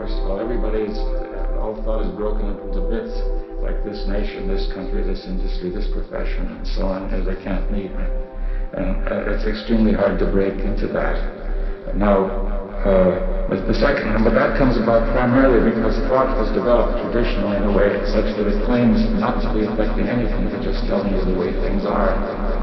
first of all, everybody's, all thought is broken up into bits, like this nation, this country, this industry, this profession, and so on, as they can't meet. And it's extremely hard to break into that. Now, the second, but that comes about primarily because thought was developed traditionally in a way such that it claims not to be affecting anything, but just telling you the way things are.